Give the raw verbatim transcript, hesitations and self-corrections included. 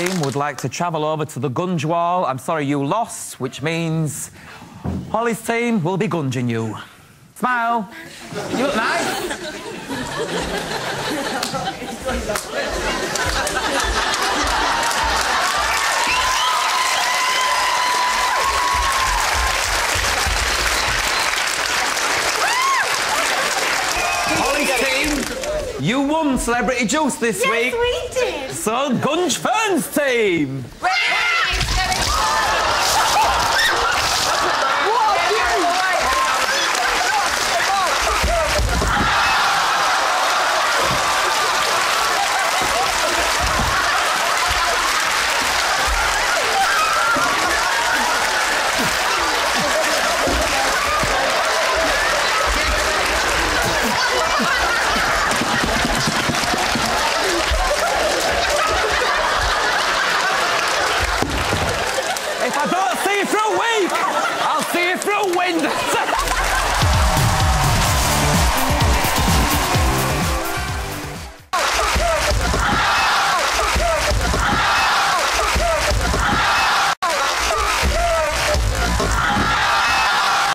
team would like to travel over to the gunge wall. I'm sorry you lost, which means Holly's team will be gunging you. Smile. You look nice. You won Celebrity Juice this yes, week. Yes, we did. So, Gunge Fern's team.